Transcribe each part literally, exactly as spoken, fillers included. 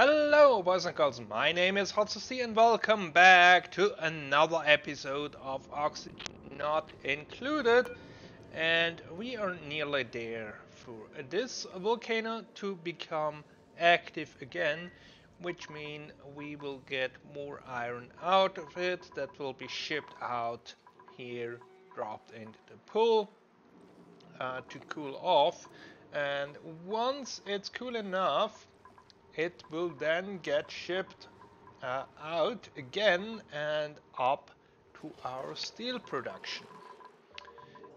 Hello boys and girls, my name is Hotzi and welcome back to another episode of Oxygen Not Included. And we are nearly there for this volcano to become active again, which means we will get more iron out of it that will be shipped out here, dropped into the pool uh, to cool off. And once it's cool enough, it will then get shipped uh, out again and up to our steel production.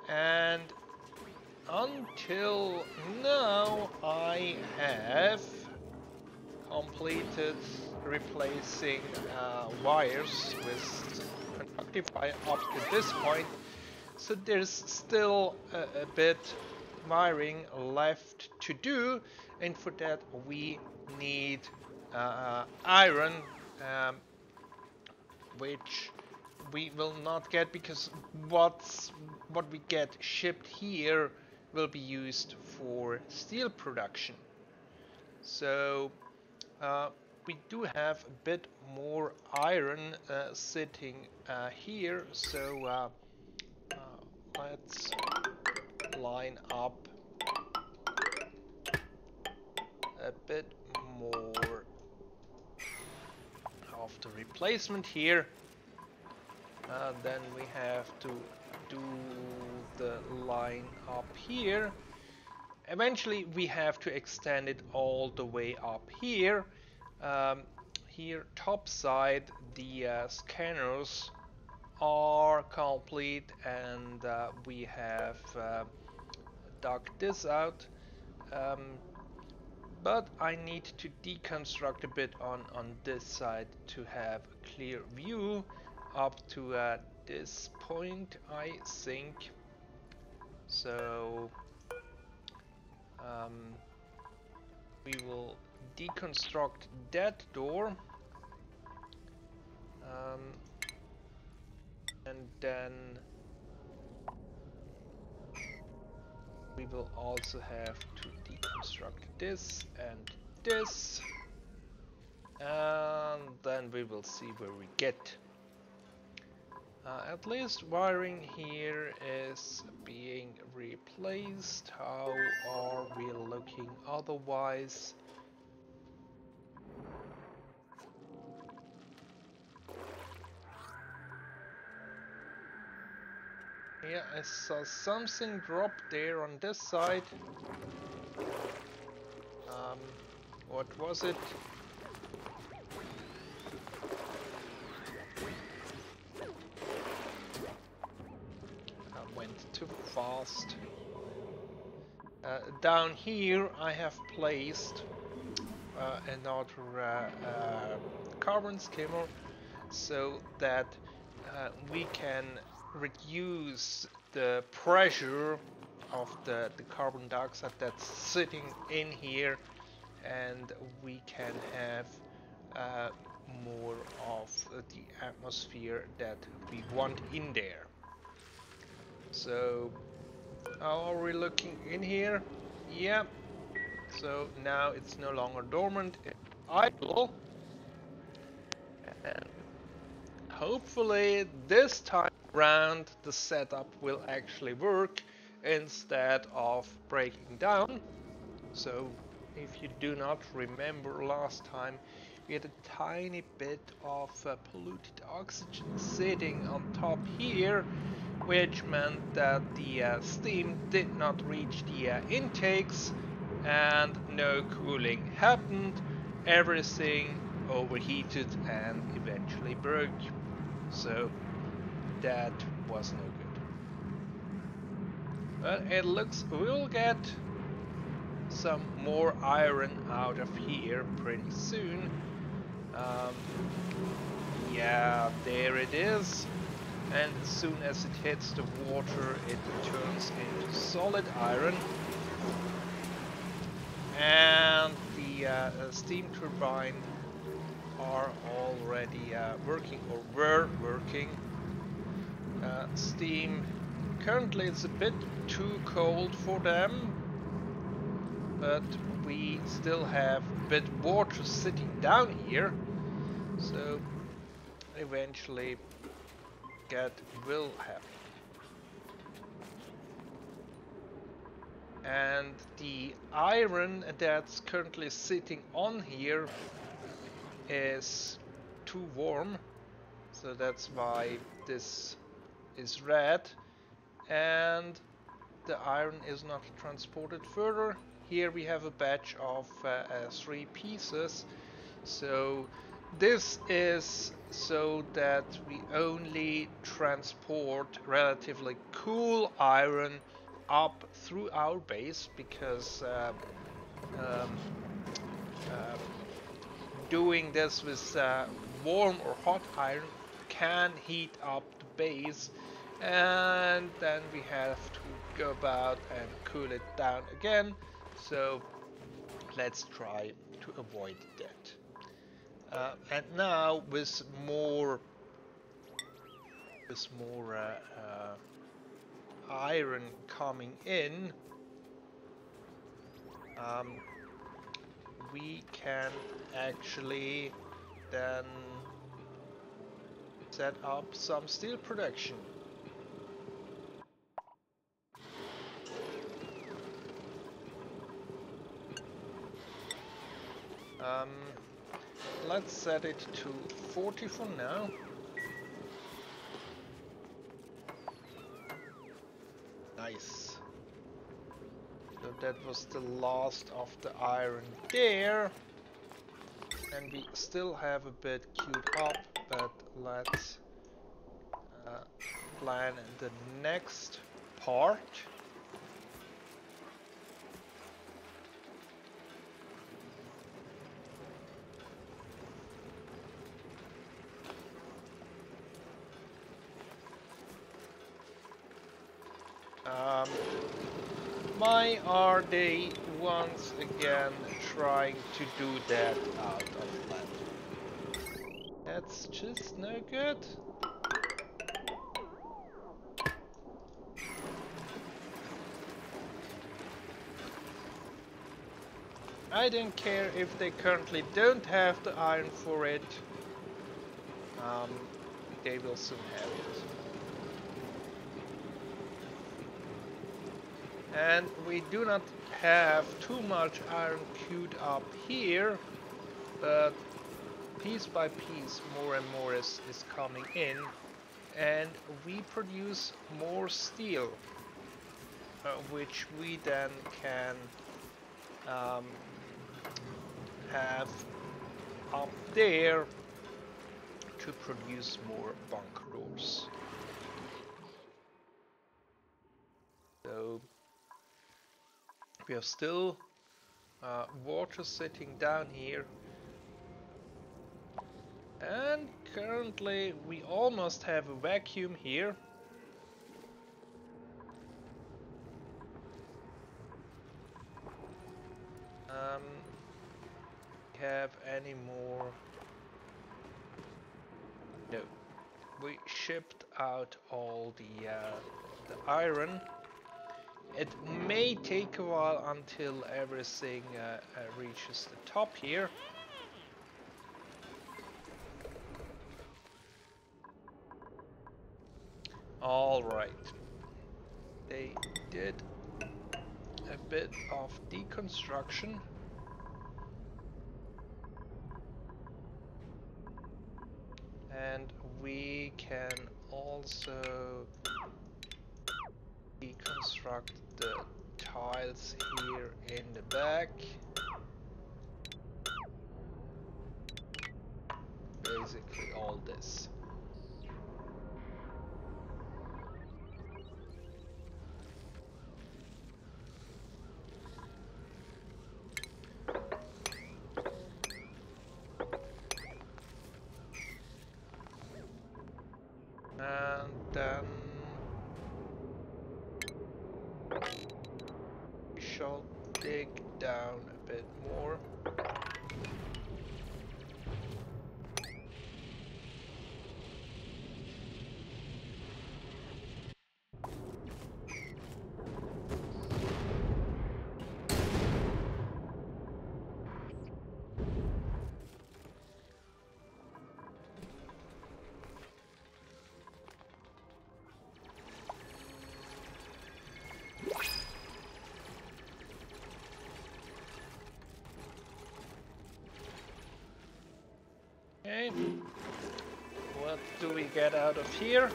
And until now I have completed replacing uh, wires with conductive wire up to this point, so there's still a, a bit wiring left to do, and for that we need uh, iron, um, which we will not get, because what's what we get shipped here will be used for steel production. So uh, we do have a bit more iron uh, sitting uh, here, so uh, uh, let's line up a bit more of the replacement here. Uh, then we have to do the line up here. Eventually we have to extend it all the way up here. Um, here top side the uh, scanners are complete, and uh, we have uh, dug this out, um, but I need to deconstruct a bit on, on this side to have a clear view up to uh, this point, I think. So um, we will deconstruct that door, um, and then we will also have to deconstruct this and this, and then we will see where we get. Uh, at least wiring here is being replaced. How are we looking otherwise? Yeah, I saw something drop there on this side. Um, what was it? Fast. Uh, down here I have placed uh, another uh, uh, carbon skimmer, so that uh, we can reduce the pressure of the, the carbon dioxide that's sitting in here, and we can have uh, more of the atmosphere that we want in there. So how are we looking in here? Yeah, so now it's no longer dormant, it's idle, and hopefully this time around the setup will actually work instead of breaking down. So if you do not remember, last time we had a tiny bit of uh, polluted oxygen sitting on top here, which meant that the uh, steam did not reach the uh, intakes and no cooling happened. Everything overheated and eventually broke. So that was no good. But it looks we'll get some more iron out of here pretty soon. Um, yeah, there it is. And as soon as it hits the water, it turns into solid iron. And the uh, steam turbine are already uh, working, or were working. Uh, steam currently is a bit too cold for them, but we still have bit water sitting down here, so eventually that will happen. And the iron that's currently sitting on here is too warm, so that's why this is red, and the iron is not transported further. Here we have a batch of uh, uh, three pieces, so this is so that we only transport relatively cool iron up through our base, because uh, um, uh, doing this with uh, warm or hot iron can heat up the base, and then we have to go about and cool it down again. So let's try to avoid that. Uh, and now with more with more uh, uh, iron coming in, um, we can actually then set up some steel production. Um, let's set it to forty for now. Nice. So that was the last of the iron there. And we still have a bit queued up, but let's uh, plan the next part. Um, why are they once again trying to do that out of land? That's just no good. I don't care if they currently don't have the iron for it. Um, they will soon have it. And we do not have too much iron queued up here, but piece by piece more and more is, is coming in, and we produce more steel, uh, which we then can um, have up there to produce more bunker doors. So we have still uh, water sitting down here, and currently we almost have a vacuum here. Um, have any more? No, we shipped out all the uh, the iron. It may take a while until everything uh, uh, reaches the top here. Alright. They did a bit of deconstruction. And we can also deconstruct the tiles here in the back. Basically all this. And then dig down a bit Okay, what do we get out of here?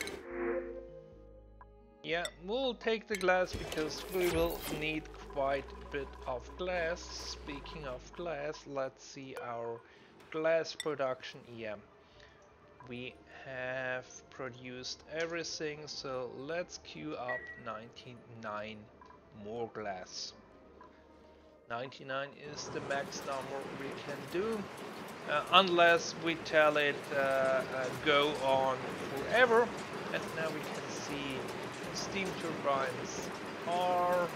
Yeah, we'll take the glass because we will need quite a bit of glass. Speaking of glass, let's see our glass production. Yeah, we have produced everything, so let's queue up ninety-nine more glass. ninety-nine is the max number we can do, uh, unless we tell it uh, uh, go on forever. And now we can see steam turbines are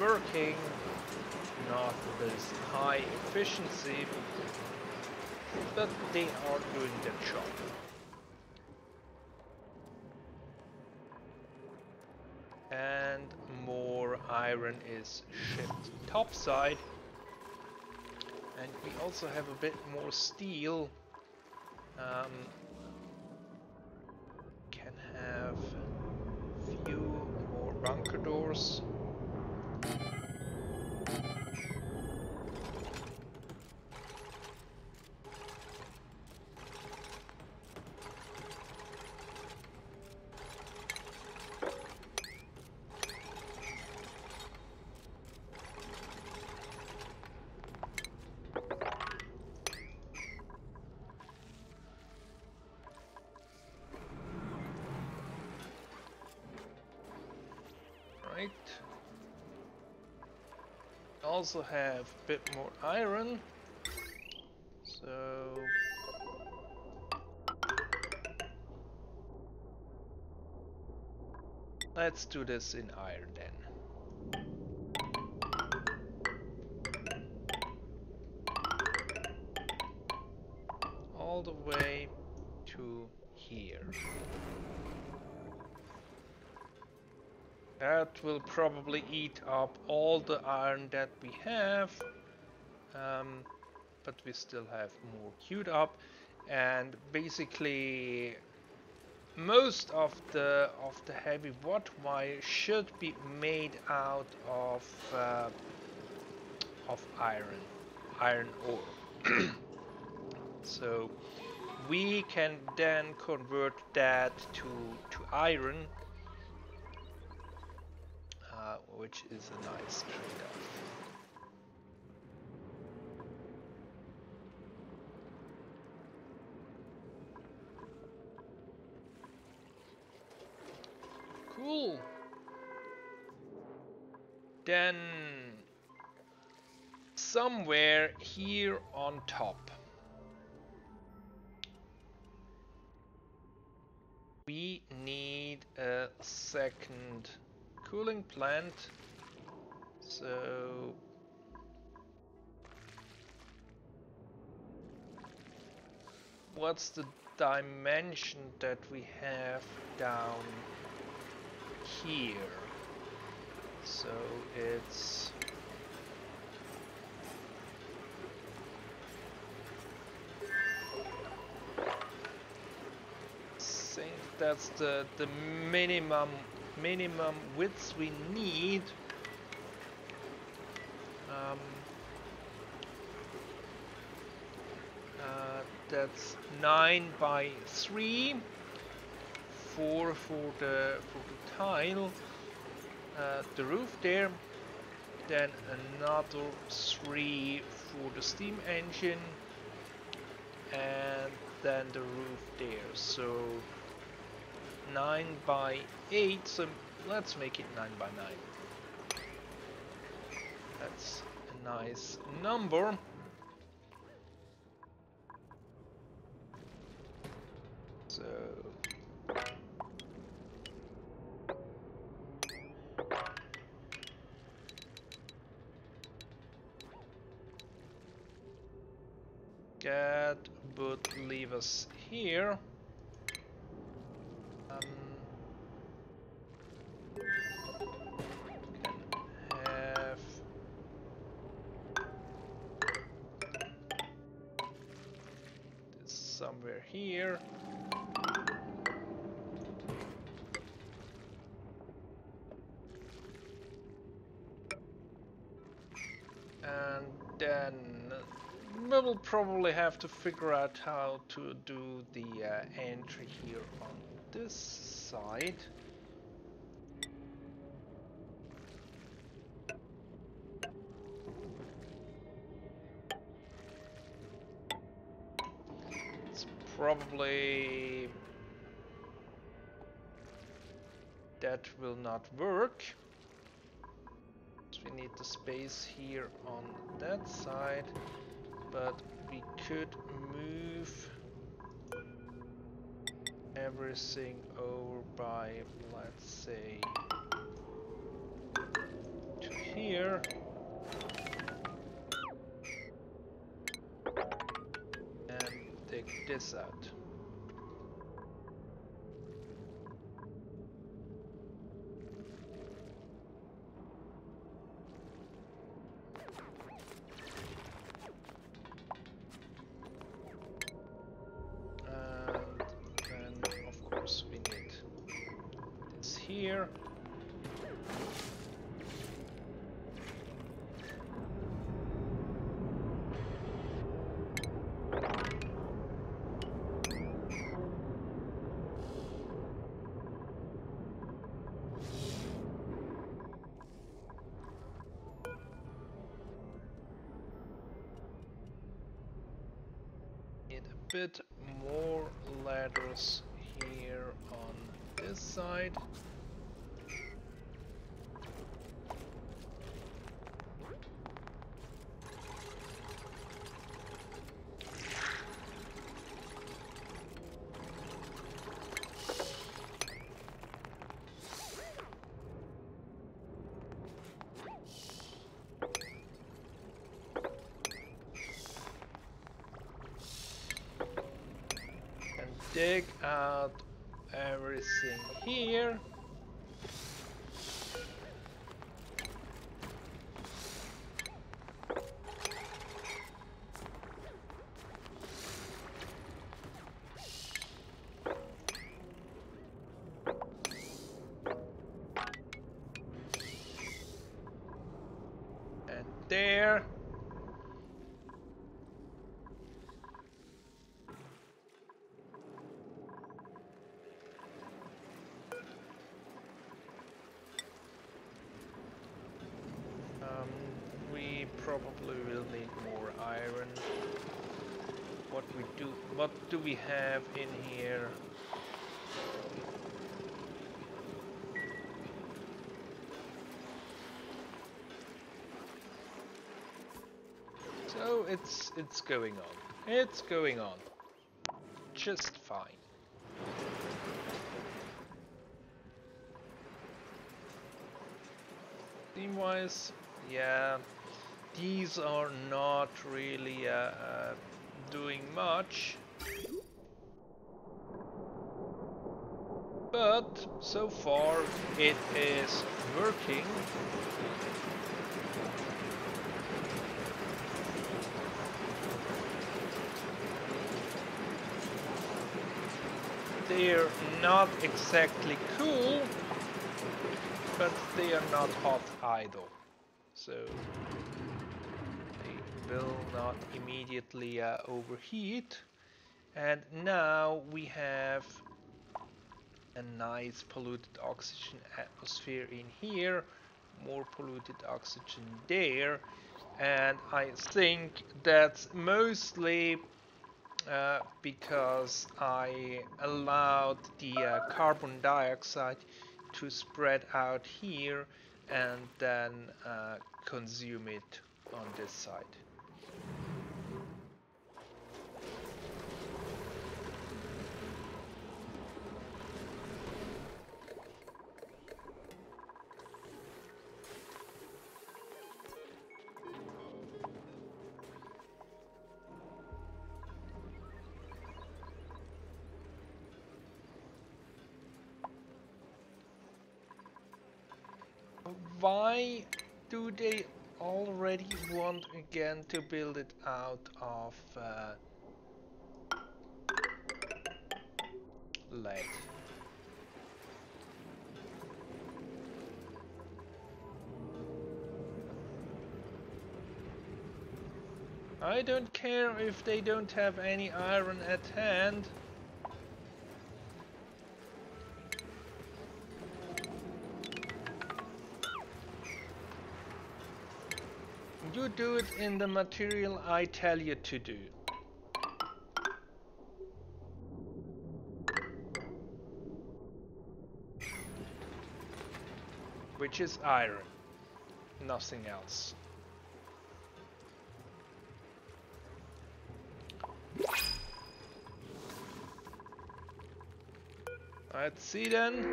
working, not this high efficiency, but they are doing their job. And more iron is shipped topside, and we also have a bit more steel. Um, can have a few more bunker doors. Also have a bit more iron, so let's do this in iron then. All the way to here. That will probably eat up all the iron that we have, um, but we still have more queued up, and basically most of the of the heavy watt wire should be made out of uh, of iron, iron ore. So we can then convert that to to iron. Uh, which is a nice trade-off. Cool. Then somewhere here on top, we need a second cooling plant, so what's the dimension that we have down here? So it's I think that's the the minimum minimum widths we need. Um, uh, that's nine by three, four for the, for the tile, uh, the roof there, then another three for the steam engine, and then the roof there. So nine by eight, so let's make it nine by nine. That's a nice number. So that would leave us here. Here, and then we'll probably have to figure out how to do the uh, entry here on this side. It's probably... that will not work. We need the space here on that side, but we could move everything over by, let's say, to here. And take this out. Bit more ladders here on this side. Dig out everything here. And there. What do we have in here? So it's it's going on. It's going on. Just fine. Theme-wise, yeah, these are not really uh, uh, doing much. But so far it is working. They're not exactly cool, but they are not hot idle. So they will not immediately uh, overheat. And now we have a nice polluted oxygen atmosphere in here, more polluted oxygen there, and I think that's mostly uh, because I allowed the uh, carbon dioxide to spread out here and then uh, consume it on this side. Why do they already want again to build it out of uh, lead? I don't care if they don't have any iron at hand. You do it in the material I tell you to do. Which is iron, nothing else. Let's see then.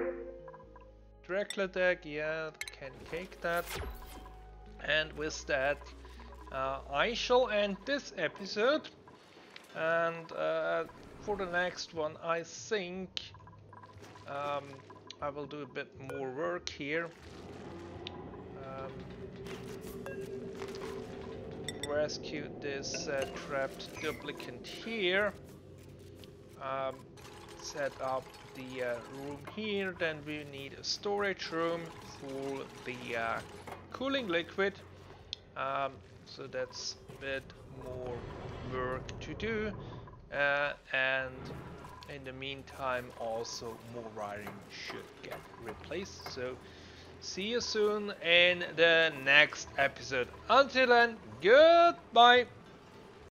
Dracula deck, yeah, can take that. And with that, uh, I shall end this episode. And uh, for the next one, I think um, I will do a bit more work here. Um, rescue this uh, trapped duplicant here. Um, set up the uh, room here. Then we need a storage room for the uh, cooling liquid. Um, so that's a bit more work to do. Uh, and in the meantime, also more wiring should get replaced. So see you soon in the next episode. Until then, goodbye.